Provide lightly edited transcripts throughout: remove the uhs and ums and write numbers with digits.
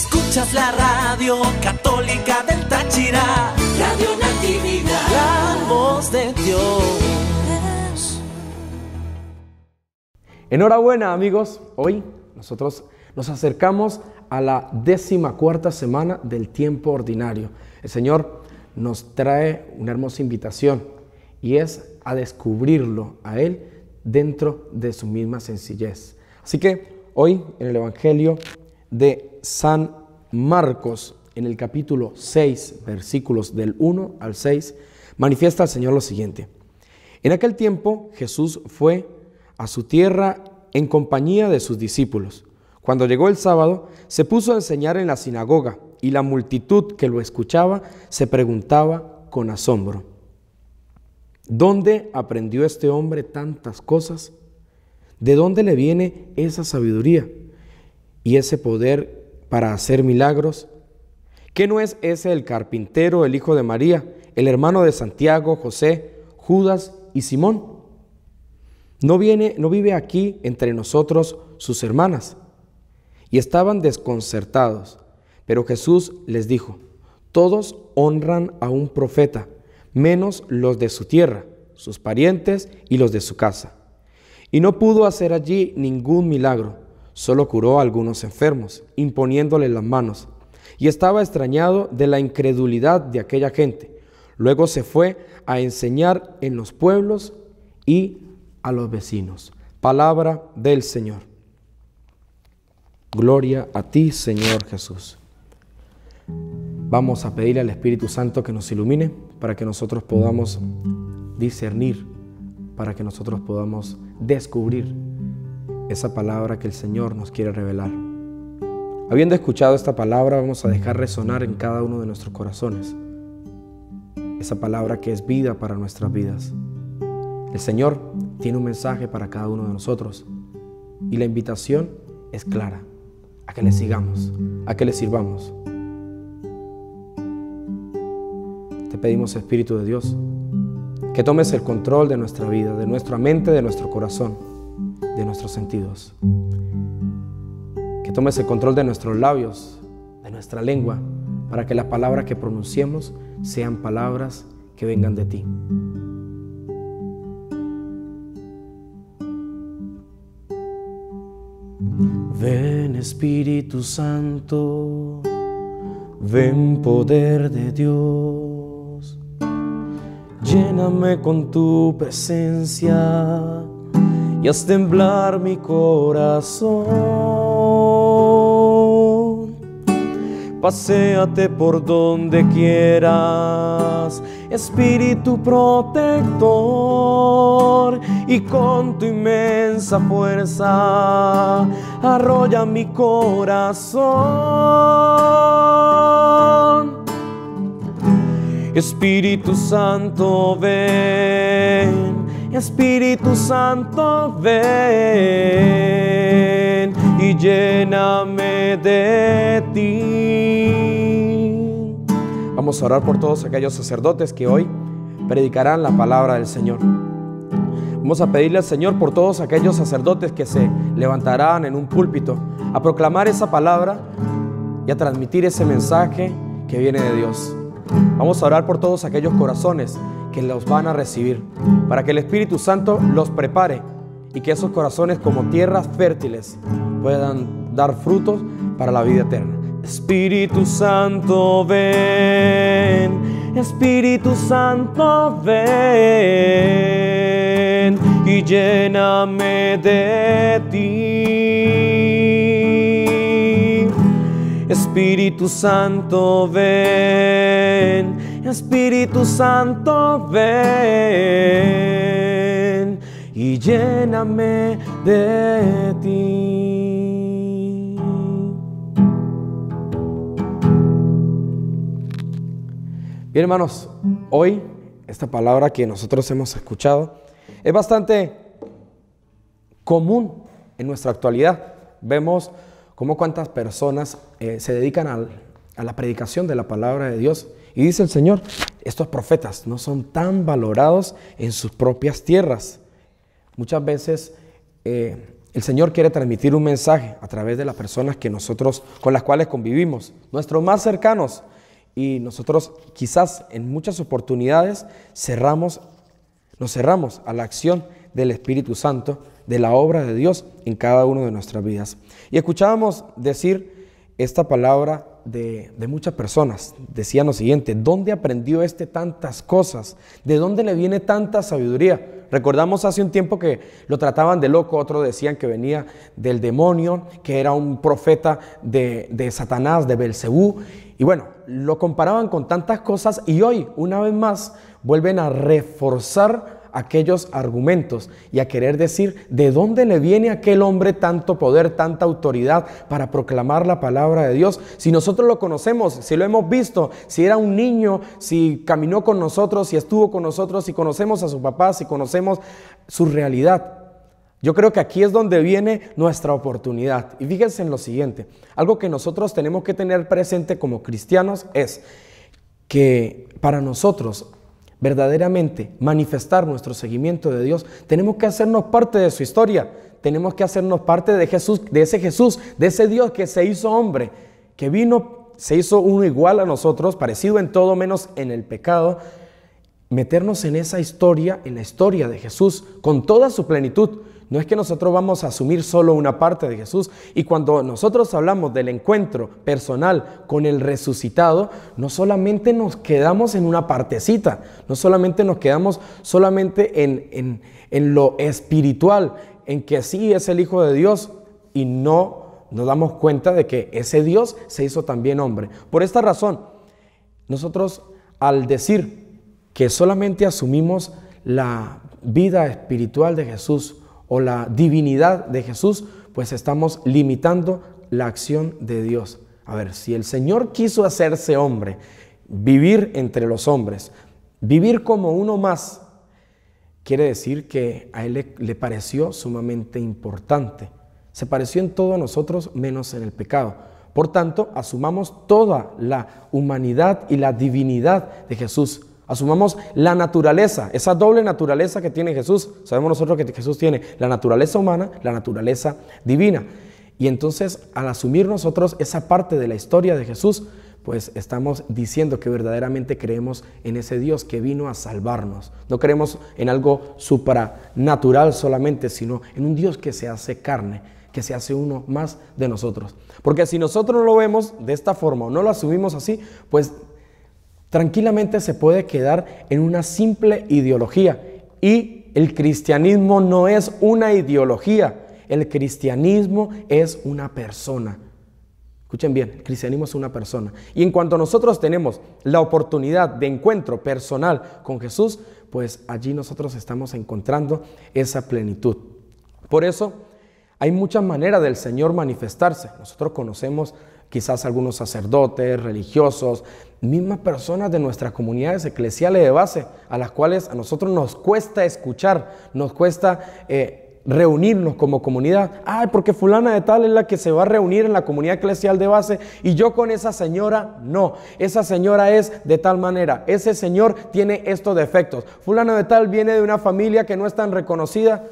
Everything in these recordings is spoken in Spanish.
Escuchas la radio católica del Táchira, Radio Natividad, la voz de Dios. Enhorabuena, amigos. Hoy nosotros nos acercamos a la 14ª semana del tiempo ordinario. El Señor nos trae una hermosa invitación y es a descubrirlo a Él dentro de su misma sencillez. Así que hoy en el Evangelio de San Marcos, en el capítulo 6, versículos del 1 al 6, manifiesta al Señor lo siguiente. En aquel tiempo Jesús fue a su tierra en compañía de sus discípulos. Cuando llegó el sábado, se puso a enseñar en la sinagoga y la multitud que lo escuchaba se preguntaba con asombro: ¿dónde aprendió este hombre tantas cosas? ¿De dónde le viene esa sabiduría y ese poder para hacer milagros? ¿Qué no es ese el carpintero, el hijo de María, el hermano de Santiago, José, Judas y Simón? ¿No vive aquí entre nosotros sus hermanas? Y estaban desconcertados, pero Jesús les dijo: todos honran a un profeta, menos los de su tierra, sus parientes y los de su casa. Y no pudo hacer allí ningún milagro, solo curó a algunos enfermos, imponiéndoles las manos. Y estaba extrañado de la incredulidad de aquella gente. Luego se fue a enseñar en los pueblos y a los vecinos. Palabra del Señor. Gloria a ti, Señor Jesús. Vamos a pedirle al Espíritu Santo que nos ilumine para que nosotros podamos discernir, para que nosotros podamos descubrir esa palabra que el Señor nos quiere revelar. Habiendo escuchado esta palabra, vamos a dejar resonar en cada uno de nuestros corazones esa palabra que es vida para nuestras vidas. El Señor tiene un mensaje para cada uno de nosotros y la invitación es clara: a que le sigamos, a que le sirvamos. Te pedimos, Espíritu de Dios, que tomes el control de nuestra vida, de nuestra mente, de nuestro corazón, de nuestros sentidos. Que tomes el control de nuestros labios, de nuestra lengua, para que las palabras que pronunciemos sean palabras que vengan de ti. Ven, Espíritu Santo, ven poder de Dios. Lléname con tu presencia y haz temblar mi corazón. Paséate por donde quieras, Espíritu protector, y con tu inmensa fuerza arrolla mi corazón. Espíritu Santo, ven, Espíritu Santo, ven y lléname de ti. Vamos a orar por todos aquellos sacerdotes que hoy predicarán la palabra del Señor. Vamos a pedirle al Señor por todos aquellos sacerdotes que se levantarán en un púlpito a proclamar esa palabra y a transmitir ese mensaje que viene de Dios. Vamos a orar por todos aquellos corazones que los van a recibir, para que el Espíritu Santo los prepare y que esos corazones, como tierras fértiles, puedan dar frutos para la vida eterna. Espíritu Santo, ven, Espíritu Santo, ven y lléname de ti. Espíritu Santo, ven, Espíritu Santo, ven y lléname de ti. Bien, hermanos, hoy esta palabra que nosotros hemos escuchado es bastante común en nuestra actualidad. Vemos cómo cuántas personas se dedican a la predicación de la palabra de Dios. Y dice el Señor: estos profetas no son tan valorados en sus propias tierras. Muchas veces El Señor quiere transmitir un mensaje a través de las personas que nosotros, con las cuales convivimos, nuestros más cercanos. Y nosotros quizás en muchas oportunidades nos cerramos a la acción del Espíritu Santo, de la obra de Dios en cada una de nuestras vidas. Y escuchábamos decir esta palabra de muchas personas. Decían lo siguiente: ¿dónde aprendió tantas cosas? ¿De dónde le viene tanta sabiduría? Recordamos hace un tiempo que lo trataban de loco, otros decían que venía del demonio, que era un profeta de Satanás, de Belcebú. Y bueno, lo comparaban con tantas cosas y hoy, una vez más, vuelven a reforzar aquellos argumentos y a querer decir de dónde le viene a aquel hombre tanto poder, tanta autoridad para proclamar la palabra de Dios. Si nosotros lo conocemos, si lo hemos visto, si era un niño, si caminó con nosotros, si estuvo con nosotros, si conocemos a su papá, si conocemos su realidad. Yo creo que aquí es donde viene nuestra oportunidad. Y fíjense en lo siguiente, algo que nosotros tenemos que tener presente como cristianos es que para nosotros verdaderamente manifestar nuestro seguimiento de Dios, tenemos que hacernos parte de su historia, tenemos que hacernos parte de Jesús, de ese Dios que se hizo hombre, que vino, se hizo uno igual a nosotros, parecido en todo menos en el pecado, meternos en esa historia, en la historia de Jesús, con toda su plenitud. No es que nosotros vamos a asumir solo una parte de Jesús. Y cuando nosotros hablamos del encuentro personal con el resucitado, no solamente nos quedamos en una partecita, no solamente nos quedamos solamente en lo espiritual, en que sí es el Hijo de Dios y no nos damos cuenta de que ese Dios se hizo también hombre. Por esta razón, nosotros al decir que solamente asumimos la vida espiritual de Jesús, o la divinidad de Jesús, pues estamos limitando la acción de Dios. A ver, si el Señor quiso hacerse hombre, vivir entre los hombres, vivir como uno más, quiere decir que a Él le pareció sumamente importante. Se pareció en todo a nosotros menos en el pecado. Por tanto, asumamos toda la humanidad y la divinidad de Jesús. Asumamos la naturaleza, esa doble naturaleza que tiene Jesús. Sabemos nosotros que Jesús tiene la naturaleza humana, la naturaleza divina. Y entonces, al asumir nosotros esa parte de la historia de Jesús, pues estamos diciendo que verdaderamente creemos en ese Dios que vino a salvarnos. No creemos en algo supranatural solamente, sino en un Dios que se hace carne, que se hace uno más de nosotros. Porque si nosotros no lo vemos de esta forma o no lo asumimos así, pues tranquilamente se puede quedar en una simple ideología. Y el cristianismo no es una ideología, el cristianismo es una persona. Escuchen bien, el cristianismo es una persona. Y en cuanto nosotros tenemos la oportunidad de encuentro personal con Jesús, pues allí nosotros estamos encontrando esa plenitud. Por eso hay muchas maneras del Señor manifestarse. Nosotros conocemos quizás algunos sacerdotes, religiosos, mismas personas de nuestras comunidades eclesiales de base, a las cuales a nosotros nos cuesta escuchar, nos cuesta reunirnos como comunidad. Ay, porque fulana de tal es la que se va a reunir en la comunidad eclesial de base y yo con esa señora no. Esa señora es de tal manera, ese señor tiene estos defectos. Fulana de tal viene de una familia que no es tan reconocida.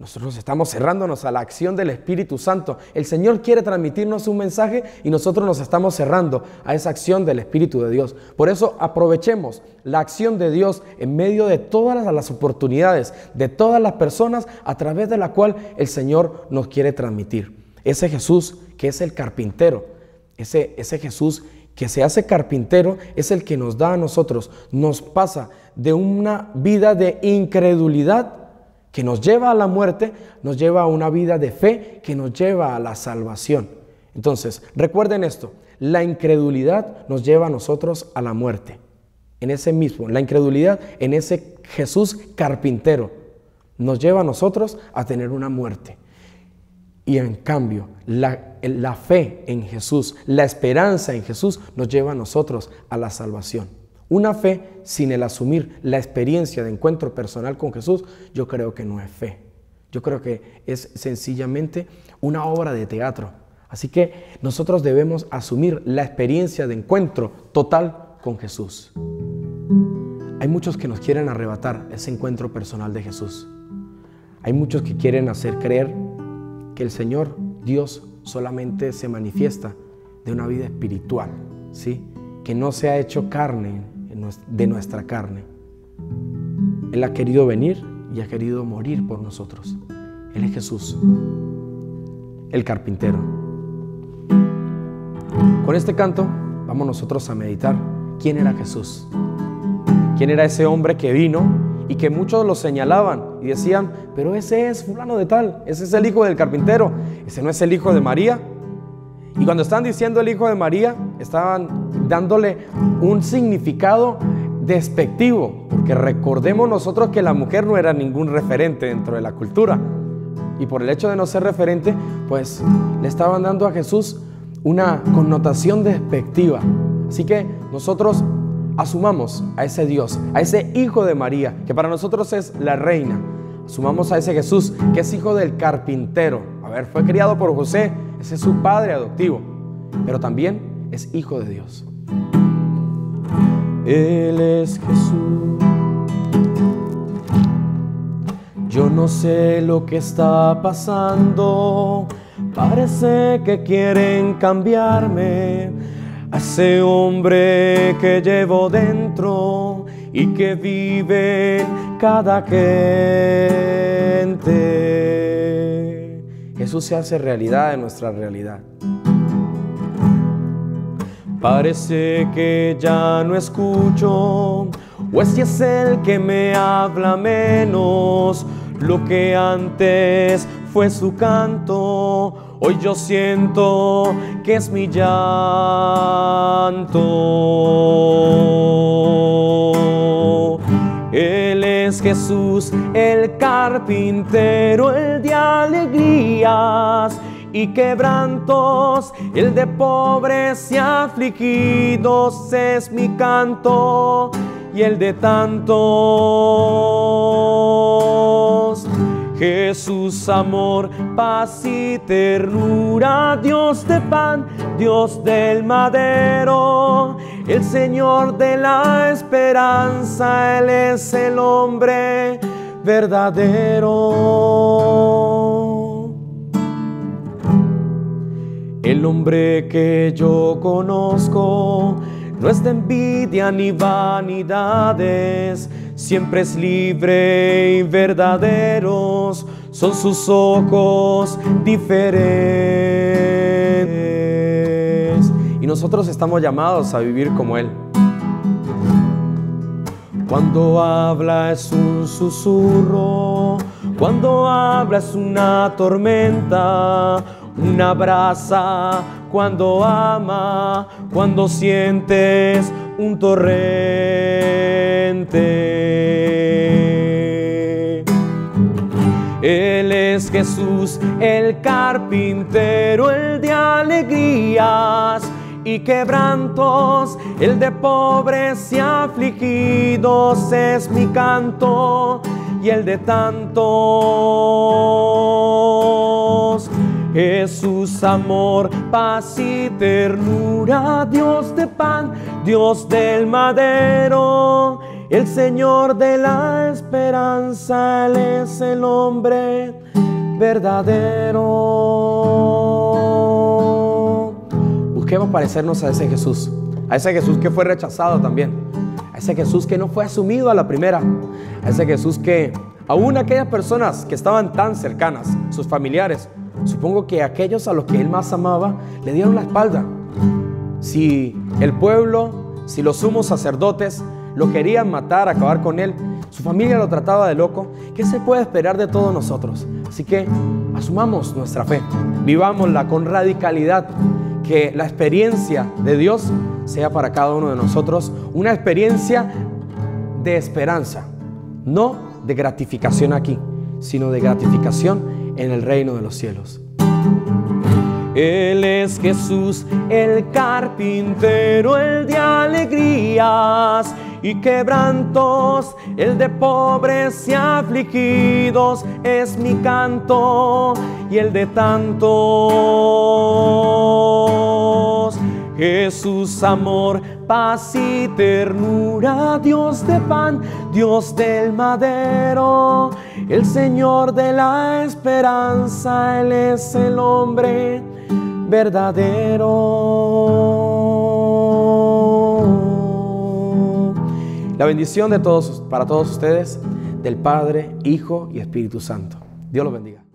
Nosotros estamos cerrándonos a la acción del Espíritu Santo. El Señor quiere transmitirnos un mensaje y nosotros nos estamos cerrando a esa acción del Espíritu de Dios. Por eso aprovechemos la acción de Dios en medio de todas las oportunidades, de todas las personas a través de la cual el Señor nos quiere transmitir. Ese Jesús que es el carpintero, ese Jesús que se hace carpintero es el que nos da a nosotros, nos pasa de una vida de incredulidad que nos lleva a la muerte, nos lleva a una vida de fe que nos lleva a la salvación. Entonces, recuerden esto, la incredulidad nos lleva a nosotros a la muerte. En ese mismo, la incredulidad, en ese Jesús carpintero, nos lleva a nosotros a tener una muerte. Y en cambio, la fe en Jesús, la esperanza en Jesús, nos lleva a nosotros a la salvación. Una fe sin el asumir la experiencia de encuentro personal con Jesús, yo creo que no es fe. Yo creo que es sencillamente una obra de teatro. Así que nosotros debemos asumir la experiencia de encuentro total con Jesús. Hay muchos que nos quieren arrebatar ese encuentro personal de Jesús. Hay muchos que quieren hacer creer que el Señor, Dios, solamente se manifiesta de una vida espiritual, ¿sí? Que no se ha hecho carne de nuestra carne. Él ha querido venir y ha querido morir por nosotros. Él es Jesús, el carpintero. Con este canto vamos nosotros a meditar quién era Jesús. ¿Quién era ese hombre que vino y que muchos lo señalaban y decían, pero ese es fulano de tal, ese es el hijo del carpintero, ese no es el hijo de María? Y cuando estaban diciendo el hijo de María, estaban dándole un significado despectivo, porque recordemos nosotros que la mujer no era ningún referente dentro de la cultura. Y por el hecho de no ser referente, pues le estaban dando a Jesús una connotación despectiva. Así que nosotros asumamos a ese Dios, a ese hijo de María, que para nosotros es la reina. Asumamos a ese Jesús, que es hijo del carpintero. A ver, fue criado por José, ese es su padre adoptivo, pero también es hijo de Dios. Él es Jesús. Yo no sé lo que está pasando, parece que quieren cambiarme a ese hombre que llevo dentro y que vive cada gente. Jesús se hace realidad en nuestra realidad. Parece que ya no escucho, o si es el que me habla menos. Lo que antes fue su canto, hoy yo siento que es mi llanto. Él es Jesús, el carpintero, el de alegrías y quebrantos, el de pobres y afligidos, es mi canto y el de tantos. Jesús, amor, paz y ternura, Dios de pan, Dios del madero, el Señor de la esperanza, Él es el hombre verdadero. El hombre que yo conozco no es de envidia ni vanidades, siempre es libre y verdaderos, son sus ojos diferentes. Y nosotros estamos llamados a vivir como Él. Cuando habla es un susurro, cuando habla es una tormenta, una brasa, cuando ama, cuando sientes un torrente. Él es Jesús, el carpintero, el de alegrías y quebrantos, el de pobres y afligidos, es mi canto y el de tantos. Jesús, amor, paz y ternura, Dios de pan, Dios del madero, el Señor de la esperanza, Él es el hombre verdadero. Busquemos parecernos a ese Jesús que fue rechazado también, a ese Jesús que no fue asumido a la primera, a ese Jesús que aún aquellas personas que estaban tan cercanas, sus familiares, supongo que aquellos a los que él más amaba le dieron la espalda. Si el pueblo, si los sumos sacerdotes lo querían matar, acabar con él, su familia lo trataba de loco, ¿qué se puede esperar de todos nosotros? Así que asumamos nuestra fe, vivámosla con radicalidad, que la experiencia de Dios sea para cada uno de nosotros una experiencia de esperanza, no de gratificación aquí, sino de gratificación en el reino de los cielos. Él es Jesús, el carpintero, el de alegrías y quebrantos, el de pobres y afligidos, es mi canto y el de tantos. Jesús, amor, paz y ternura, Dios de pan, Dios del madero, el Señor de la esperanza, Él es el hombre verdadero. La bendición de todos, para todos ustedes, del Padre, Hijo y Espíritu Santo. Dios los bendiga.